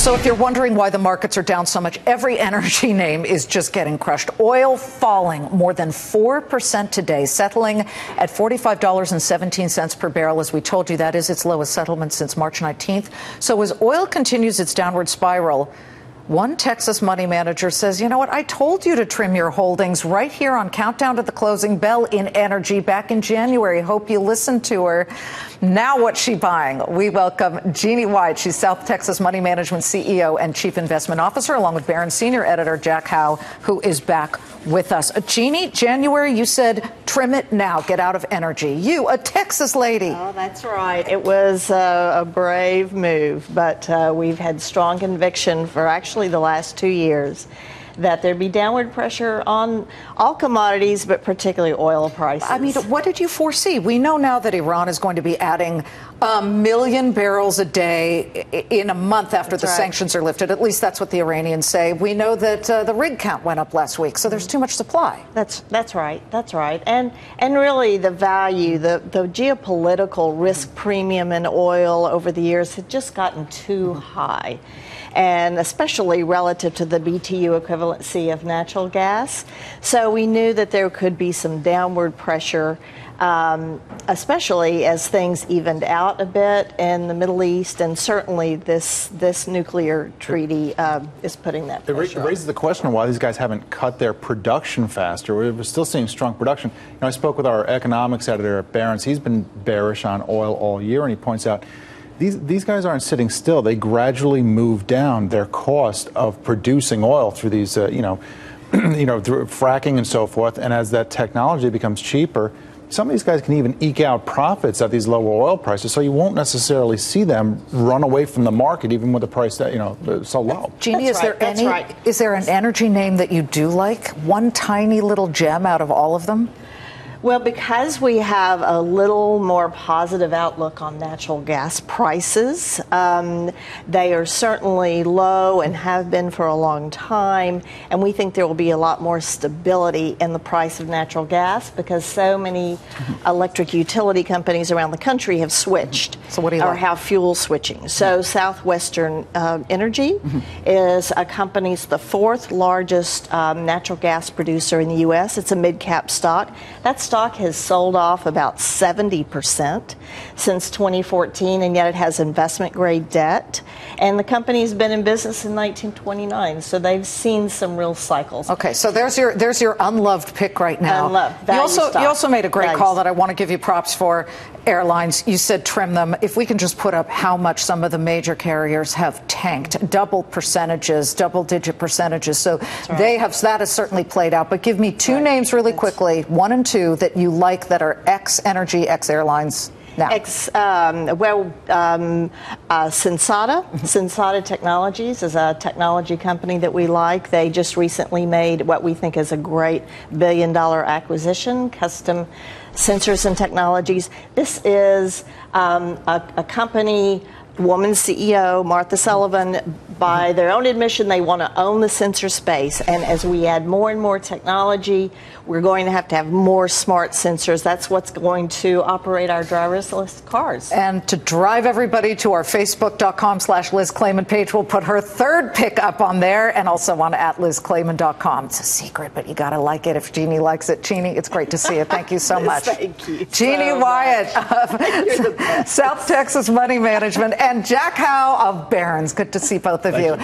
So if you're wondering why the markets are down so much, every energy name is just getting crushed. Oil falling more than 4% today, settling at $45.17 per barrel. As we told you, that is its lowest settlement since March 19th. So as oil continues its downward spiral, one Texas money manager says, you know what, I told you to trim your holdings right here on Countdown to the Closing Bell in energy back in January. Hope you listened to her. Now what's she buying? We welcome Jeannie White. She's South Texas Money Management CEO and Chief Investment Officer, along with Barron's Senior Editor Jack Howe, who is back with us. Jeannie, January, you said trim it now. Get out of energy. You, a Texas lady. Oh, that's right. It was a brave move, but we've had strong conviction for actually the last 2 years that there'd be downward pressure on all commodities, but particularly oil prices. I mean, what did you foresee? We know now that Iran is going to be adding 1 million barrels a day in a month after the sanctions are lifted. At least that's what the Iranians say. We know that the rig count went up last week, so there's too much supply. That's right. And really the value, the geopolitical risk premium in oil over the years had just gotten too high, and especially relative to the BTU equivalency of natural gas. So we knew that there could be some downward pressure, especially as things evened out a bit in the Middle East, and certainly this nuclear treaty is putting that pressure on. It raises the question of why these guys haven't cut their production faster. We're still seeing strong production. You know, I spoke with our economics editor at Barron's. He's been bearish on oil all year, and he points out these guys aren't sitting still. They gradually move down their cost of producing oil through these, through fracking and so forth. And as that technology becomes cheaper, some of these guys can even eke out profits at these lower oil prices. So you won't necessarily see them run away from the market, even with the price that so low. Jeannie, is there an energy name that you do like? One tiny little gem out of all of them? Well, because we have a little more positive outlook on natural gas prices, they are certainly low and have been for a long time, and we think there will be a lot more stability in the price of natural gas because so many electric utility companies around the country have switched have fuel switching. So Southwestern Energy is the fourth largest natural gas producer in the U.S. It's a mid-cap stock. That stock has sold off about 70% since 2014, and yet it has investment-grade debt. And the company's been in business in 1929, so they've seen some real cycles. Okay, so there's your unloved pick right now. Unloved. You also made a great call that I want to give you props for. Airlines, you said trim them. If we can just put up how much some of the major carriers have tanked, double-digit percentages. So that has certainly played out. But give me two names really quickly, one and two, that you like that are ex-energy, ex-airlines. Sensata Technologies is a technology company that we like. They just recently made what we think is a great billion-dollar acquisition, Custom Sensors and Technologies. This is a company, woman CEO, Martha Sullivan. By their own admission, they want to own the sensor space. And as we add more and more technology, we're going to have more smart sensors. That's what's going to operate our driverless cars. And to drive everybody to our Facebook.com/Liz Claman page, we'll put her third pick up on there and also on @LizClaman.com. It's a secret, but you got to like it if Jeannie likes it. Jeannie, it's great to see you. Thank you so much. Thank you. Jeannie Wyatt of South Texas Money Management and Jack Howe of Barron's. Good to see both of you.